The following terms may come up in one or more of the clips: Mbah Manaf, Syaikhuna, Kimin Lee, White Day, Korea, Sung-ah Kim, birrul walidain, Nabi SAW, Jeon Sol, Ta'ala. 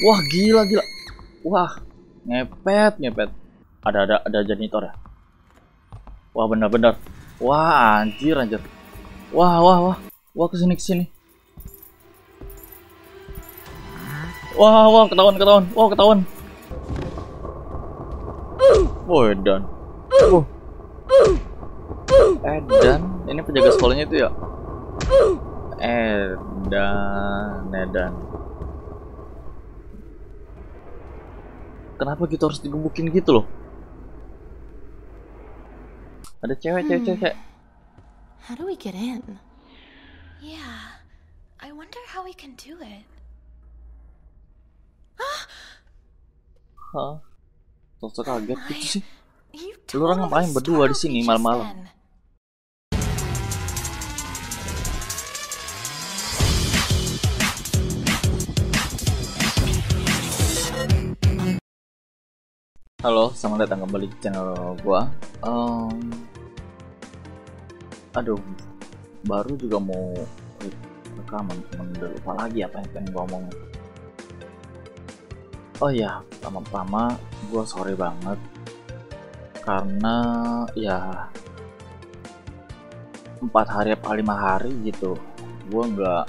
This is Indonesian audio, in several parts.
Wah gila gila. Wah ngepet ngepet. Ada janitor ya. Wah benar-benar. Wah anjir anjir. Wah wah wah. Wah kesini kesini. Wah wah ketahuan ketahuan. Wah ketahuan. Edan. Edan. Ini penjaga sekolahnya itu ya. Edan. Kenapa kita harus digebukin gitu loh? Ada cewek. How do we get in? Yeah, I wonder how we can do it. Hah? Sosok kaget gitu sih. Lu orang ngapain berdua di sini malam-malam? Halo, selamat datang kembali di channel gua. Aduh, baru juga mau rekaman, cuman udah lupa lagi apa yang pengen ngomong. Oh ya, pertama-tama gue sorry banget karena ya 4 hari apa 5 hari gitu gue nggak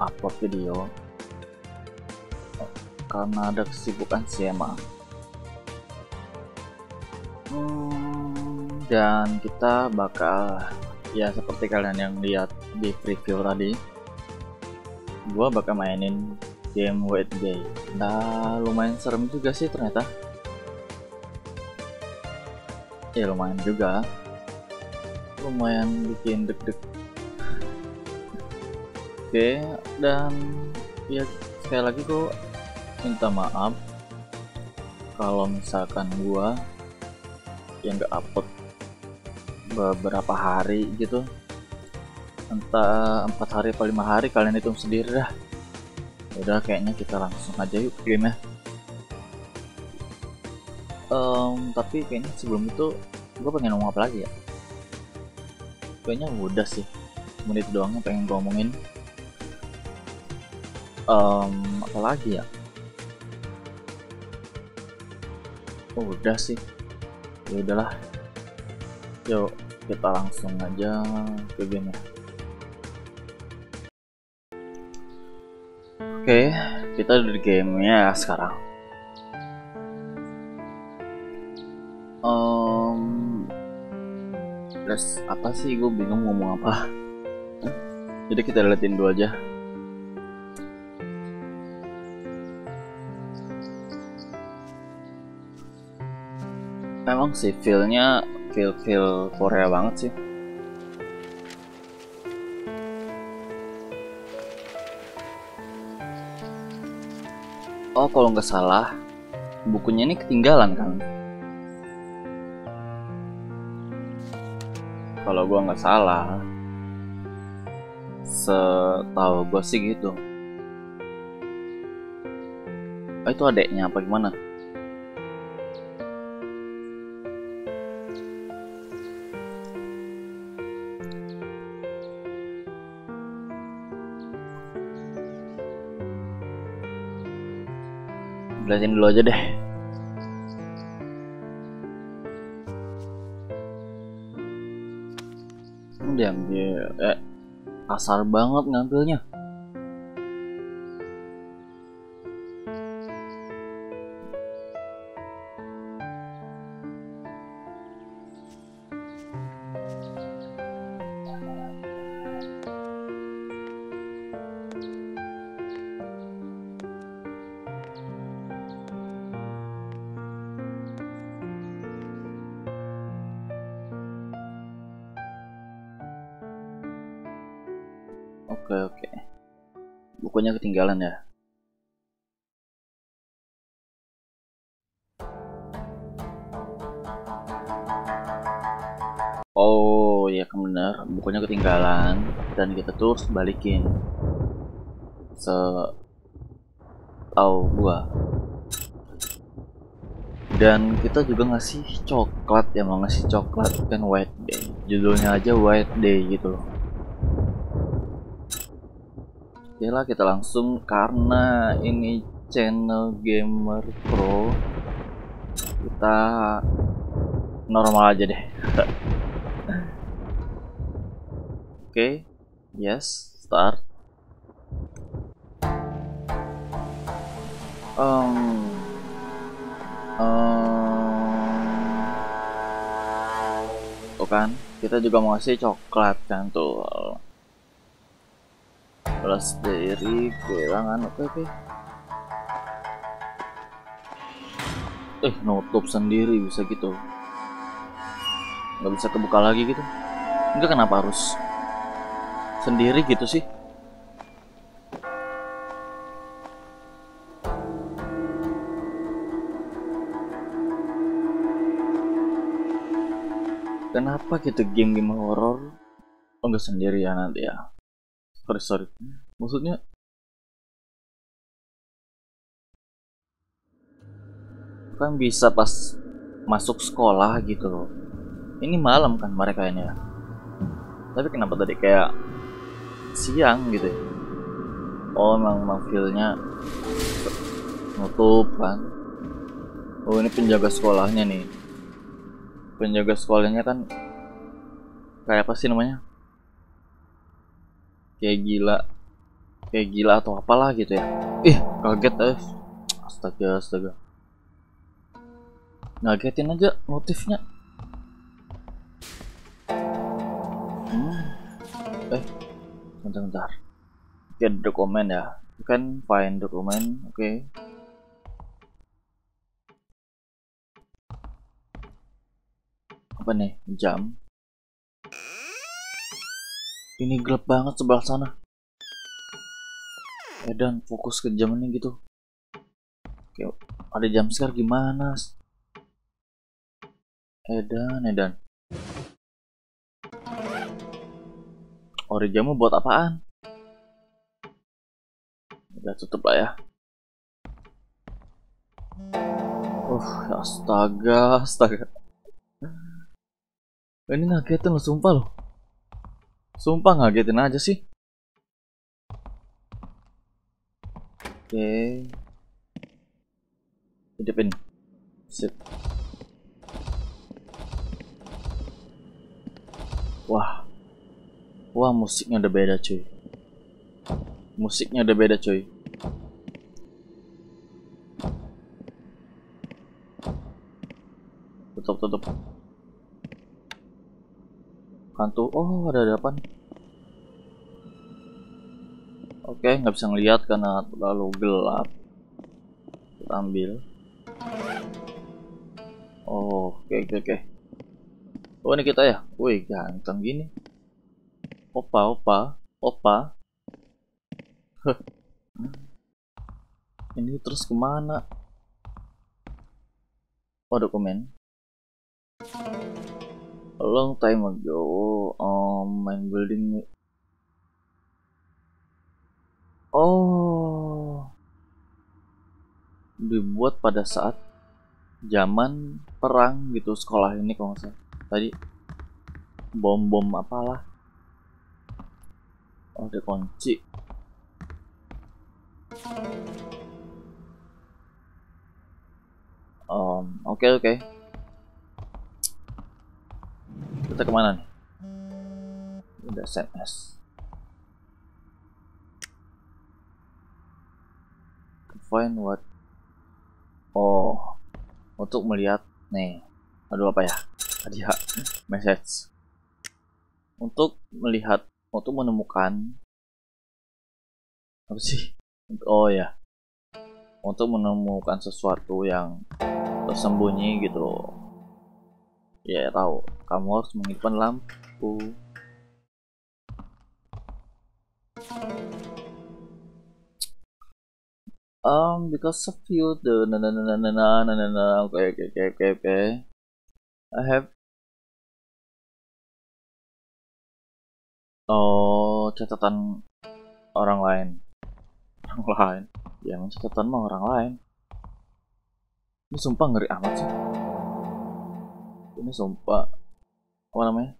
upload video karena ada kesibukan sih emang. Dan kita bakal ya seperti kalian yang lihat di preview tadi, gue bakal mainin game White Day. Nah lumayan serem juga sih ternyata. Ya lumayan juga, lumayan bikin deg-deg. Oke, dan ya sekali lagi gue minta maaf kalau misalkan gue yang nggak upload beberapa hari gitu, entah 4 hari atau 5 hari, kalian hitung sendiri dah. Udah kayaknya kita langsung aja yuk game ya. Tapi kayaknya sebelum itu gue pengen ngomong apa lagi ya, kayaknya udah sih, menit doangnya pengen gue ngomongin. Apa lagi ya, udah sih, ya udahlah. Yuk, kita langsung aja ke game. Oke, kita udah di gamenya sekarang. Terus apa sih, gue bingung ngomong apa. Jadi kita liatin dulu aja. Emang sih feel-nya feel Korea banget sih. Oh kalau nggak salah bukunya ini ketinggalan kan? Kalau gua nggak salah, setahu gua sih gitu. Oh, itu adeknya apa gimana? Belajarin dulu aja deh. Diambil, kasar banget ngambilnya. Oke. Bukunya ketinggalan ya. Oh ya bener, bukunya ketinggalan dan kita terus balikin. Setau gua. Dan kita juga ngasih coklat ya, mau ngasih coklat kan White Day. Judulnya aja White Day gitu loh. Oke lah, kita langsung karena ini channel gamer pro, kita normal aja deh. Oke, yes, start. Tuh kan, kita juga mau ngasih coklat kan tuh. Plus dari kehilangan, oke. Nutup sendiri bisa gitu. Nggak bisa kebuka lagi gitu. Enggak, kenapa harus sendiri gitu sih? Kenapa gitu game-game horor? Oh, enggak sendiri ya nanti ya. Sorry. Maksudnya kan bisa pas masuk sekolah gitu loh. Ini malam kan mereka ini ya. Tapi kenapa tadi kayak siang gitu ya? Oh, memang feel-nya nutup kan. Oh, ini penjaga sekolahnya nih. Penjaga sekolahnya kan kayak apa sih namanya, kayak gila atau apalah gitu ya. Kaget astaga, ngagetin aja motifnya. Bentar, get dokumen ya, kan find dokumen. Oke. Apa nih, jam ini gelap banget sebelah sana. Dan fokus ke jam ini gitu. Oke, ada jam sekarang gimana? Edan. Origamu buat apaan? Udah tutup lah ya. Astaga. Ini ngagetin loh, sumpah loh. Sumpah ngagetin aja sih. Oke. Hidupin. Sip. Wah, musiknya udah beda cuy. Tutup. Hantu, ada depan. Oke, nggak bisa ngelihat karena terlalu gelap. Kita ambil. Oke. Oh, ini kita ya. Wih, ganteng gini. Opa. Ini terus kemana? Dokumen. A long time ago, main building. Dibuat pada saat zaman perang gitu, sekolah ini kalau nggak salah. Tadi bom apalah. Ada kunci. Oke. Kita kemana nih? Udah SMS. Find what? Untuk melihat nih. Apa ya? Hadiah message. Untuk menemukan apa sih? Untuk menemukan sesuatu yang tersembunyi gitu. Ya tahu, kamu harus menyimpan lampu. Because of you, the na. Oke. I have. Catatan orang lain. Ya, catatan mah orang lain. Ini sumpah ngeri amat sih. Ini sumpah apa namanya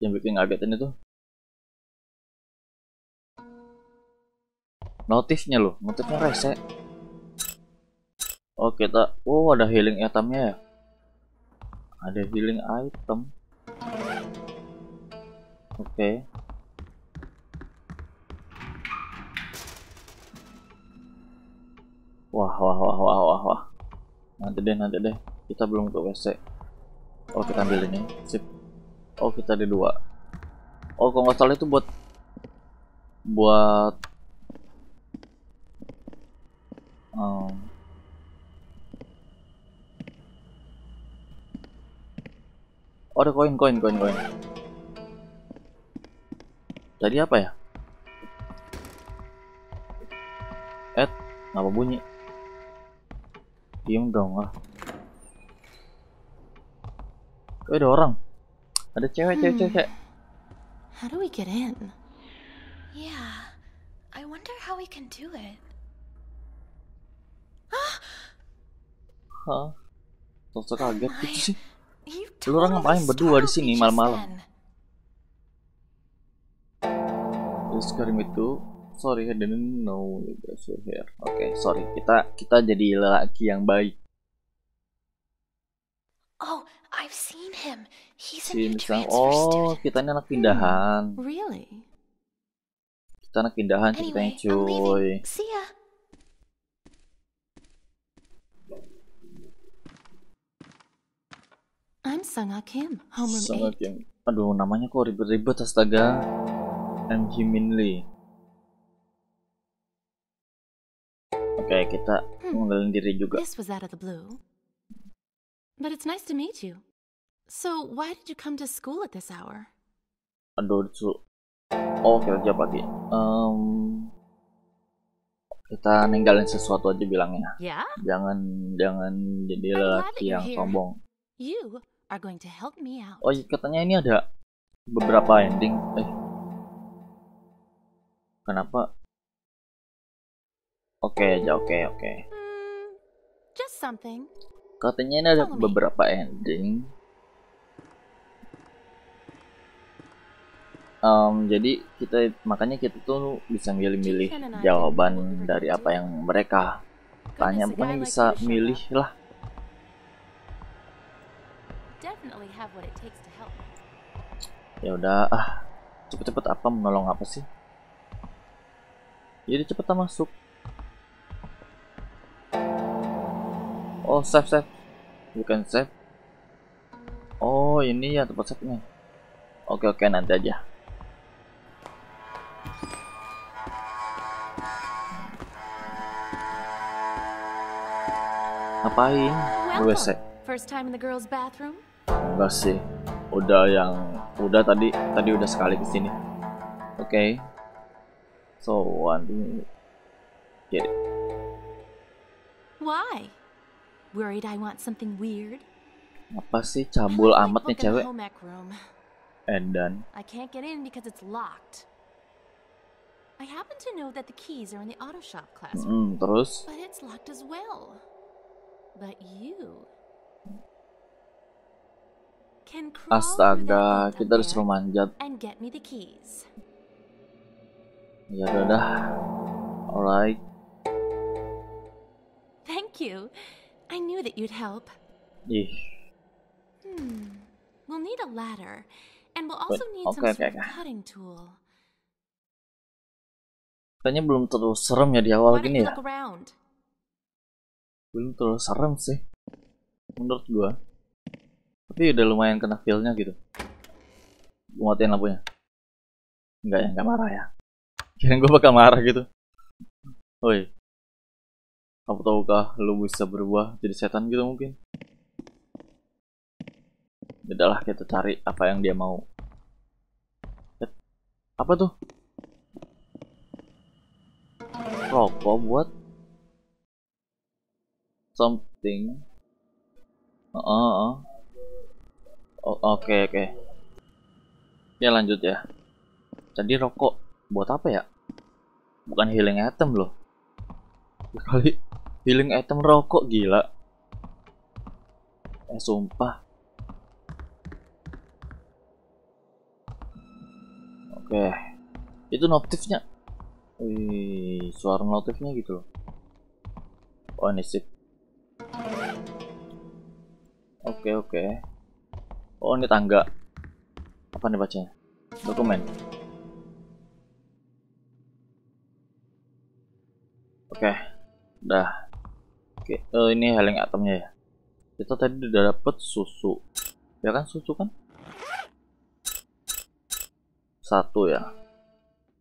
yang bikin ngagetin itu. notifnya loh, notifnya rese. Oke, tak. Oh, ada healing itemnya ya. Ada healing item. Oke. Wah. Nanti deh. Kita belum ke WC. Oh, kita ambil ini. Sip. Oh, kita ada dua. Oh, kalau nggak salah itu buat oh, ada koin. Tadi apa ya? Ngapa bunyi? Diam dong lah. Oh, ada orang. Ada cewek. How do we get in? Yeah, I wonder how we can do it. Hah? Sosok kaget gitu sih. Lu orang ngapain berdua di sini malam-malam? Terus krim itu. Sorry, I didn't know you guys were here. Oke, sorry. Kita jadi lelaki yang baik. Oh, I've seen him. He's a new transfer student. Oh, kita ini anak pindahan. Really? Kita anak pindahan ceritanya, cuy. See ya. I'm Sung-ah Kim, homeroom 8. Aduh, namanya kok ribet-ribet, astaga. I'm Kimin Lee. Oke, kita ngenalin diri juga. This was out of the blue. But it's nice to meet you. So, why did you come to school at this hour? Aduh, oh, kerja pagi. Kita ninggalin sesuatu aja bilangnya. Yeah? Jangan jadi lelaki yang sombong. You are going to help me out. Oh, katanya ini ada beberapa ending. Kenapa? Oke. Just something. Katanya ini ada beberapa ending. Jadi kita makanya kita tuh bisa milih-milih jawaban dari apa yang mereka tanya, pokoknya bisa milih lah. Ya udah, cepet-cepet apa menolong apa sih? Jadi cepetan masuk. Oh, save, bukan save. Oh, ini ya tempat save-nya. Oke, nanti aja. Ngapain? WC. First time in the girls' bathroom? Enggak sih. Udah tadi udah sekali ke sini. Oke. So, one. Get it. Why? Worried I want something weird. Apa sih cabul amat nih cewek? Endan. I can't get in because it's locked. I happen to know that the keys are in the auto shop classroom. Terus? But it's locked as well. But you can crawl through that door and get me the keys. Ya udah. Alright. Thank you. I knew that you'd help. We'll need a ladder, and we'll also need some sort of cutting tool. Kayaknya belum terlalu serem ya di awal gini ya. Belum terlalu serem sih, menurut gua. Tapi udah lumayan kena feel-nya gitu. Gua matiin lampunya. Enggak marah ya. Kirain gua bakal marah gitu. Woi. Apa tahukah lu bisa berubah jadi setan gitu mungkin? Udahlah, kita cari apa yang dia mau. Apa tuh? Rokok buat something. Oke. Ya lanjut ya. Jadi rokok buat apa ya? Bukan healing item loh. Kali healing item rokok, gila. Sumpah. Oke. Itu notifnya. Wih, suara notifnya gitu loh. Oh, ini sip. Oke, oke. Oh, ini tangga. Apa nih bacanya? Dokumen. Oke, udah. Oke, ini helling atomnya ya. Kita tadi udah dapet susu. Ya kan susu kan? Satu ya.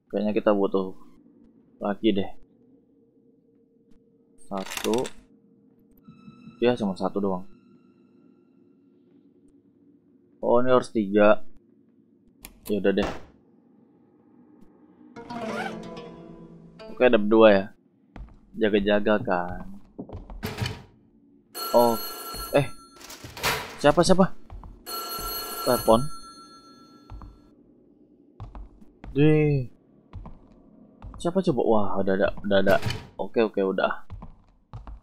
Kayaknya kita butuh lagi deh. Satu. Ya cuma satu doang. Oh ini harus tiga. Ya udah deh. Oke ada dua ya. Jaga-jaga kan. Oh, siapa? Telepon. Deh, siapa coba? Wah, udah ada. Oke, udah.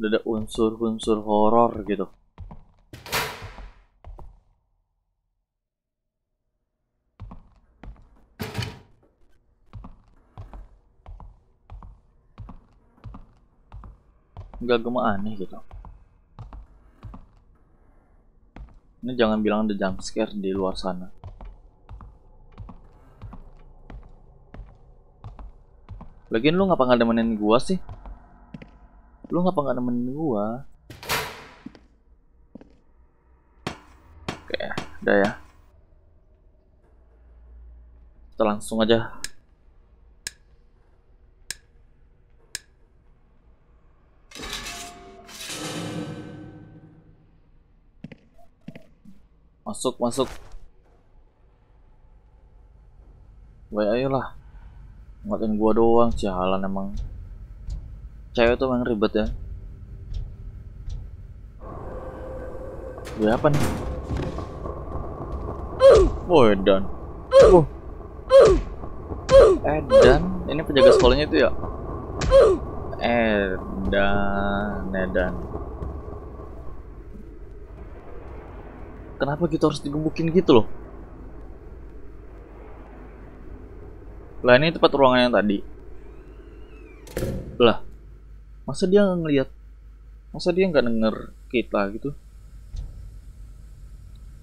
Udah ada unsur-unsur horor gitu. Enggak gemah aneh gitu. Ini jangan bilang ada jump scare di luar sana. Lagian lu ngapa nggak nemenin gua sih? Lu ngapa nggak nemenin gua? Oke, udah ya. Kita langsung aja. Masuk. Woi ayolah. Ngeliatin gua doang, sialan emang. Cewek tuh emang ribet ya. Woi apa nih? Woi dan. Dan, ini penjaga sekolahnya itu ya? Dan. Kenapa kita harus digebukin gitu loh? Lah ini tempat ruangan yang tadi. Lah, masa dia nggak ngeliat? Masa dia nggak denger kita gitu?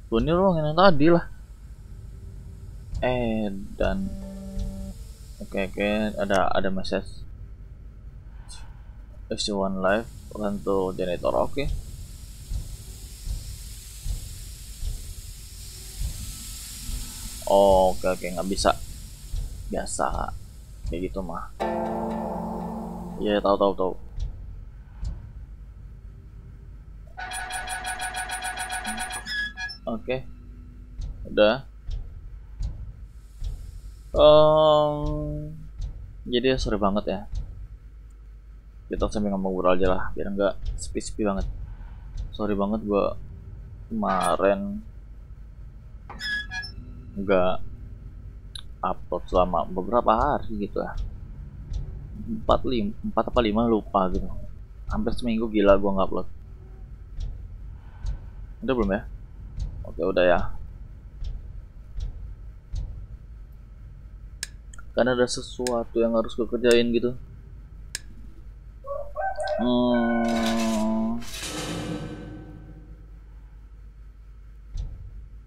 Loh ini ruangan yang tadi lah. Dan oke, ada message. Everyone live, run to janitor, oke. Oh, oke, nggak bisa. Biasa kayak gitu mah. Iya, tahu. Oke. Udah. Jadi sorry banget ya. Kita sambil ngobrol aja lah, biar nggak sepi-sepi banget. Sorry banget gua kemarin nggak upload selama beberapa hari gitu ya. 4 apa 5 lupa gitu. Hampir seminggu gila gua nggak upload. Udah belum ya? Oke udah ya. Karena ada sesuatu yang harus gue kerjain gitu.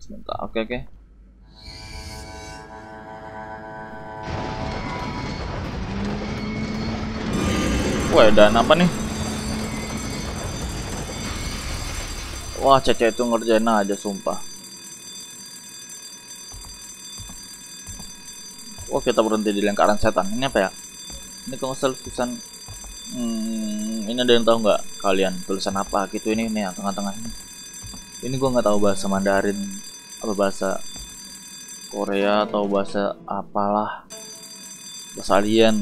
Sebentar, oke. Wah, dan apa nih? Wah, cece itu ngerjain aja sumpah. Wah, kita berhenti di lingkaran setan. Ini apa ya? Ini kalau tulisan, ini ada yang tahu nggak kalian tulisan apa gitu? Ini yang tengah-tengah ini. Ini gua nggak tahu bahasa Mandarin apa bahasa Korea atau bahasa apalah, bahasa alien.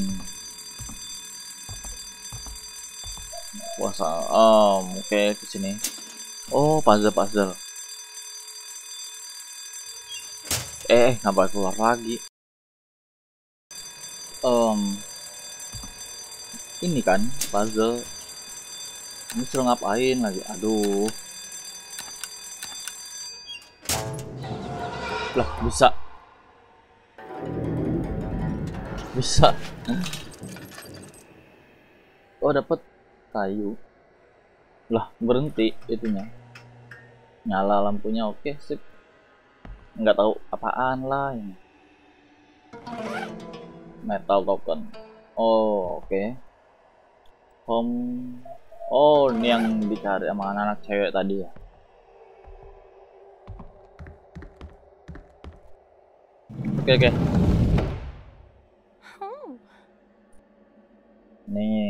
Puasa, oke ke sini. Oh, puzzle. Ngapa keluar lagi? Ini kan puzzle. Ini suruh ngapain lagi? Aduh. Lah, bisa. Oh dapat kayu. Lah berhenti itunya. Nyala lampunya, oke sip. Nggak tahu apaan lah ini. Metal token. Oh oke. Home. Oh ini yang dicari sama anak-anak cewek tadi ya. Oke.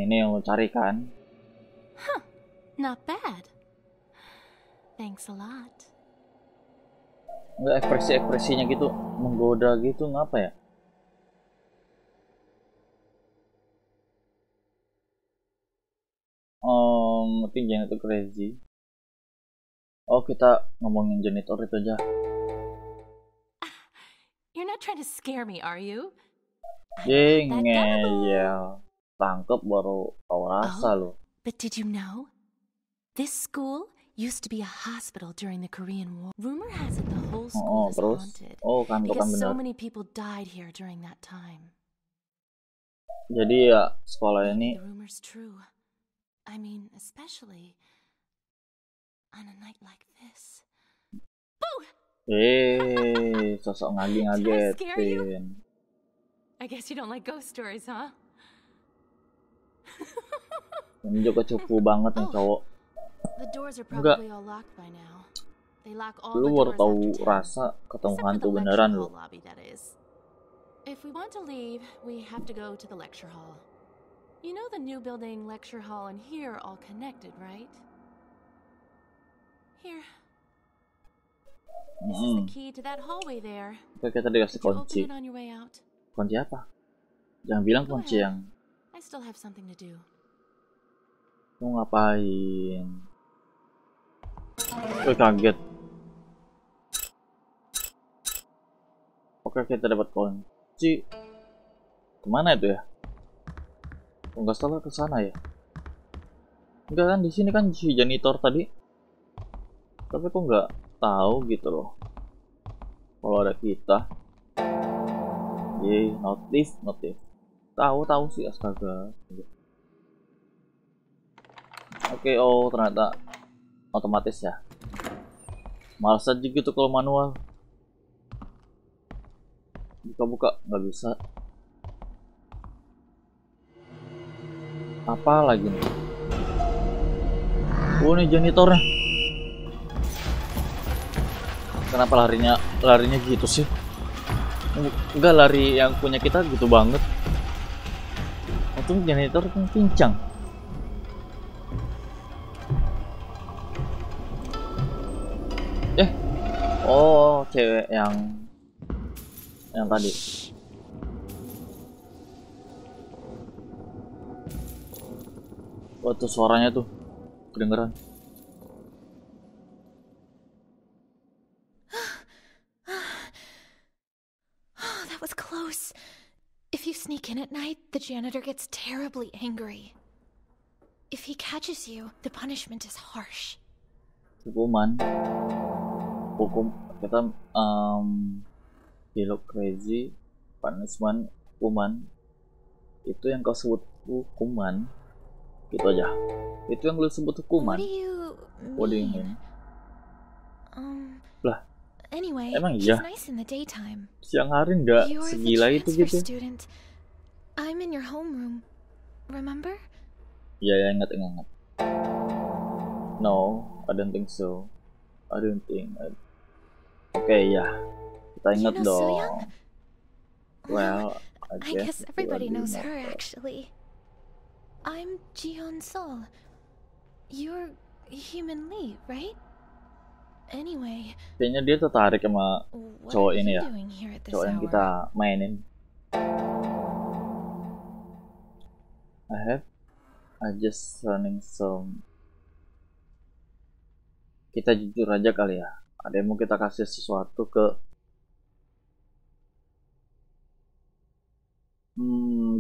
Ini yang lo cari kan? Huh, not bad. Thanks a lot. Enggak ekspresinya gitu menggoda gitu ngapa ya? Mungkin janitor crazy. Oh kita ngomongin janitor itu aja. You're not trying to scare me, are you? Ngeyel. Tangkep baru tahu rasa lo. But did you know? This school used to be a hospital during the Korean War. Rumor has it the whole school is haunted. Oh, kan benar. So many people died here during that time. Jadi ya sekolah ini. The rumor's true. I mean, especially on a night like this. Boo! Sosok ngagetin. I guess you don't like ghost stories, huh? Ini juga cupu banget nih cowok. Enggak. Lu baru tahu rasa ketemu hantu beneran lu. If we want to leave, we have to go to the lecture hall. You know the new building lecture hall and here all connected, right? Here. This is the key to that hallway there. Kita dikasih kunci. Kunci apa? Jangan bilang kunci yang. I still have something to do. Mau ngapain? Kaget. Oke, kita dapat kunci. Kemana itu ya? Enggak salah ke sana ya? Enggak kan di sini kan si janitor tadi. Tapi kok enggak tahu gitu loh kalau ada kita. Notif tahu sih, astaga. Oke, oh ternyata otomatis ya, malas aja gitu kalau manual. Buka nggak bisa. Apa lagi nih? Oh ini janitornya. Kenapa larinya gitu sih? Enggak, lari yang punya kita gitu banget. Untung janitor kan pincang. Oh cewek yang tadi. Wah tuh suaranya tuh kedengeran. Sneak in at night, the janitor gets terribly angry. If he catches you, the punishment is harsh. Hukum kita di look crazy punishment hukuman itu yang kau sebut hukuman gitu aja. Itu yang lu sebut hukuman. What do you mean? Lah. Anyway, emang iya. Siang hari enggak segila itu gitu. I'm in your homeroom. Remember? Ya, ingat. No, I don't think so. Oke, ya. Kita ingat dong. Well, I guess everybody knows her actually. I'm Jeon Sol. You're Kimin Lee, right? Anyway. Kayaknya dia tertarik sama cowok ini ya. Cowok yang kita mainin. I just running some. Kita jujur aja kali ya. Ada yang mau kita kasih sesuatu ke.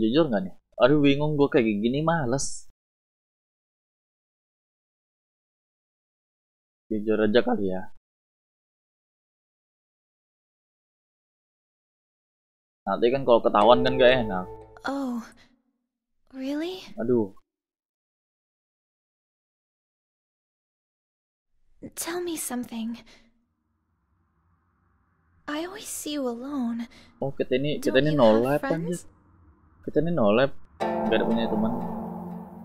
Jujur nggak nih? Aduh bingung gue kayak gini, males. Jujur aja kali ya. Nanti kan kalau ketahuan kan gak enak. Oh. Really? Aduh, Tell me something. I always see you alone. Oh, kita ini nolap aja. Kita ini nolap, gak ada punya teman.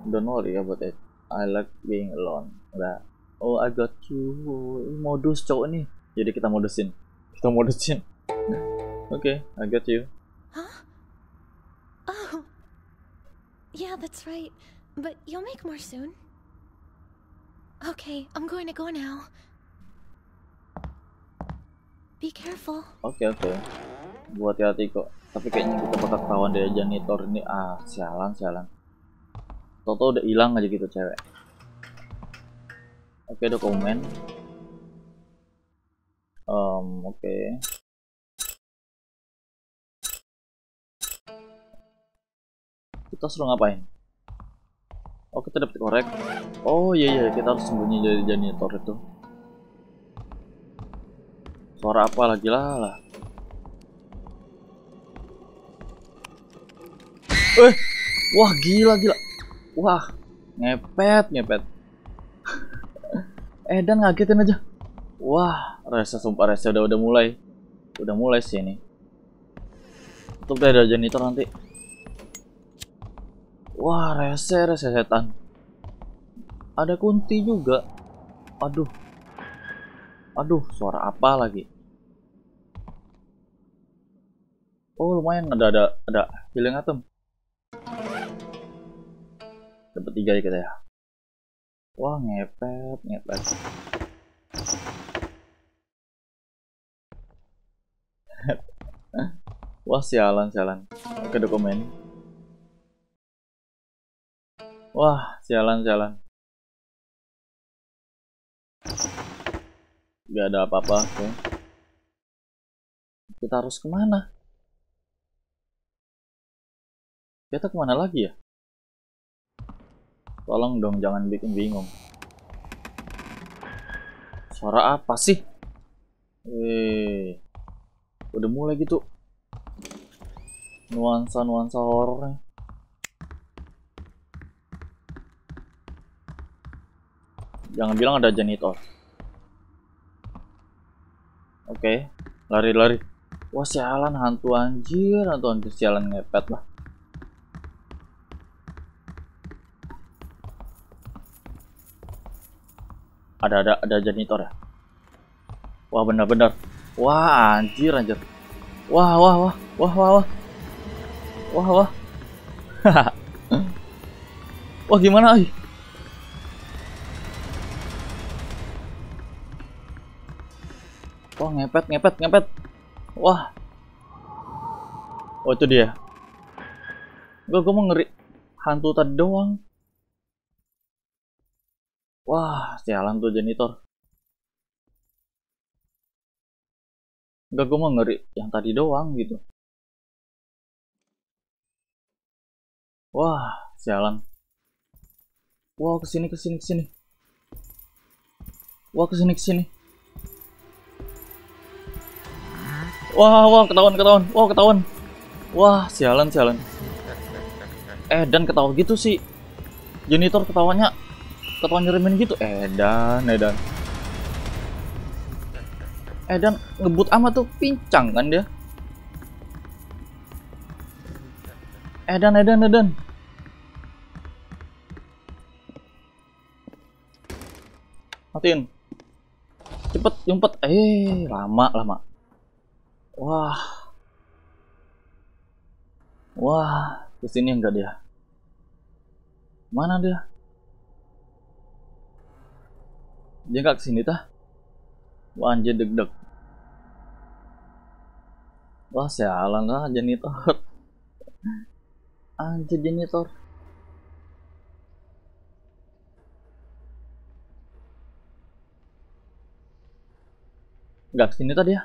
Don't worry about it. I like being alone. Nah. Oh, I got you. Ini modus cowok nih. Jadi kita modusin. Oke, I got you. Huh? Oh. Yeah, that's right. But you'll make more soon. Okay, I'm going to go now. Be careful. Oke. Buat hati kok. Tapi kayaknya kita bakal ketahuan dari janitor ini. Ah, sialan. Toto udah hilang aja gitu cewek. Oke, dokumen. Oke. Kita suruh ngapain? Oh, kita dapat korek. Oh iya, kita harus sembunyi dari janitor itu. Suara apa lagi lah. Wah gila. Wah, ngepet. Dan ngagetin aja. Wah, sumpah rese udah mulai. Udah mulai sih ini. Tutup deh dari janitor nanti. Wah, rese setan. Ada kunti juga. Aduh, suara apa lagi? Oh, lumayan ada healing item. Dapat 3 ya kita ya. Wah, ngepet. Wah, sialan. Oke, dokumen. Wah, sialan. Gak ada apa-apa, oke. Kita harus kemana? Kita kemana lagi ya? Tolong dong, jangan bikin bingung. Suara apa sih? Udah mulai gitu. Nuansa horornya. Jangan bilang ada janitor. Oke, lari. Wah, sialan hantu anjir, sialan ngepet lah. Ada janitor ya. Wah, benar. Wah, anjir. Wah. Wah, gimana, ay? Wah, ngepet. Wah. Oh, itu dia. Gue mau ngeri hantu tadi doang. Wah, sialan tuh janitor. Gue mau ngeri yang tadi doang gitu. Wah, sialan. Wah, kesini. Wah, kesini. Wah, ketahuan. Wah, ketahuan. Wah, sialan. Dan ketawa gitu sih. Janitor ketahuan nyerimin gitu. Dan ngebut ama tuh pincang kan dia. Dan. Matiin. Cepet, jumpet. Lama. Wah, kesini enggak dia? Mana dia? Dia enggak kesini tah? Wah, anjir deg-deg. Wah, sialan lah janitor. Anjir janitor. Enggak kesini tah dia?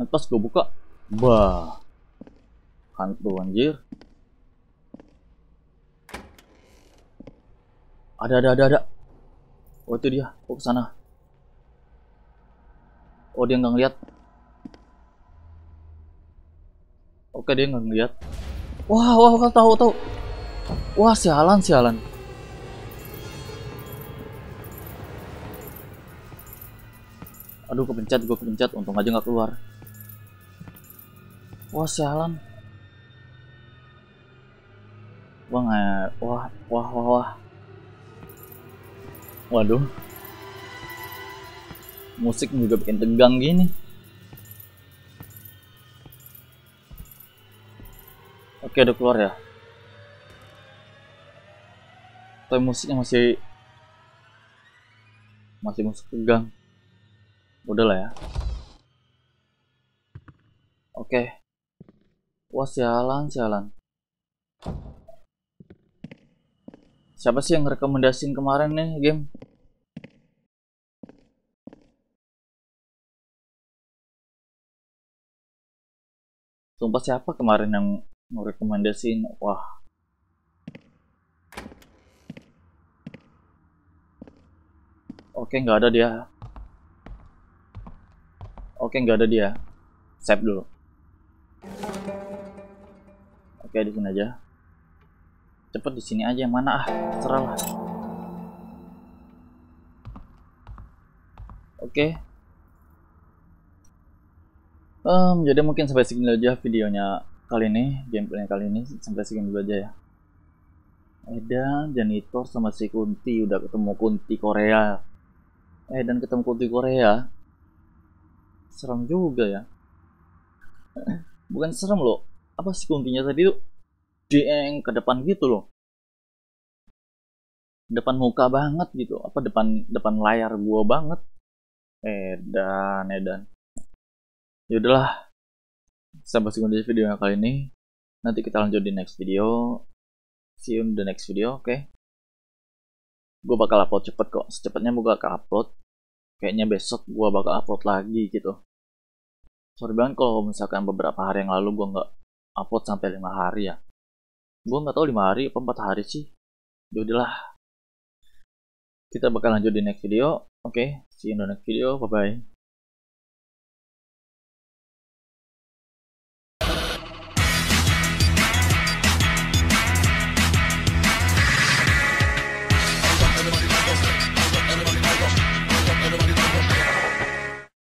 Pas gue buka, bah, hantu anjir. Ada. Oh, itu dia, ke sana. Oh, dia nggak ngeliat. Oke, dia nggak ngeliat. Wah, tahu. Wah, sialan. Aduh, kepencet, untung aja nggak keluar. Wah, sialan. Wah. Waduh. Musik juga bikin tegang gini. Oke, udah keluar ya. Tapi musiknya masih musik tegang. Udahlah ya. Oke. Wah, sialan. Siapa sih yang rekomendasiin kemarin nih game? Sumpah, siapa kemarin yang ngerekomendasiin? Wah. Oke, nggak ada dia. Save dulu. Oke, di sini aja. Cepet di sini aja, yang mana ah, terserah lah. Oke. Jadi mungkin sampai segini aja videonya kali ini, gameplaynya kali ini sampai segini dulu aja ya. Edan, janitor sama si Kunti udah ketemu Kunti Korea. Dan ketemu Kunti Korea. Serem juga ya. Bukan serem loh. Apa sih Kuntinya tadi tuh? Dieng ke depan gitu loh, depan muka banget gitu, apa depan layar gua banget. Edan. Yaudahlah, sampai segini aja video kali ini. Nanti kita lanjut di next video. See you in the next video. Oke. Gua bakal upload cepet kok, secepatnya gua bakal upload. Kayaknya besok gua bakal upload lagi gitu. Sorry banget kalau misalkan beberapa hari yang lalu gua nggak upload sampai 5 hari ya. Gue nggak tahu 5 hari apa 4 hari sih. Yaudahlah, kita bakal lanjut di next video. Oke, see you in the next video. Bye bye.